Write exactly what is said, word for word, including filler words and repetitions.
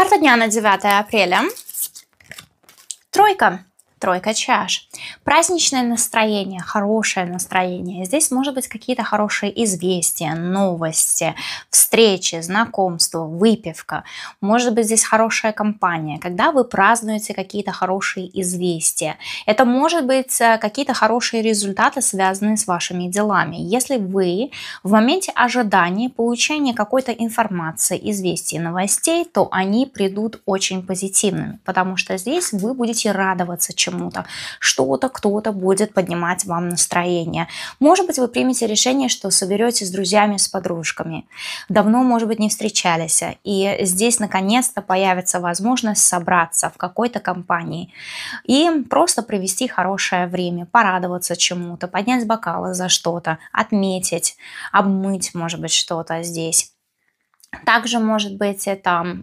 Карта дня на девятое апреля. Тройка. Тройка чаш. Праздничное настроение, хорошее настроение. Здесь может быть какие-то хорошие известия, новости, встречи, знакомства, выпивка. Может быть здесь хорошая компания, когда вы празднуете какие-то хорошие известия. Это может быть какие-то хорошие результаты, связанные с вашими делами. Если вы в моменте ожидания получения какой-то информации, известий, новостей, то они придут очень позитивными, потому что здесь вы будете радоваться человеку. Чему-то, что-то, кто-то будет поднимать вам настроение. Может быть, вы примете решение, что соберетесь с друзьями, с подружками. Давно, может быть, не встречались. И здесь, наконец-то, появится возможность собраться в какой-то компании и просто провести хорошее время, порадоваться чему-то, поднять бокалы за что-то, отметить, обмыть, может быть, что-то здесь. Также, может быть, это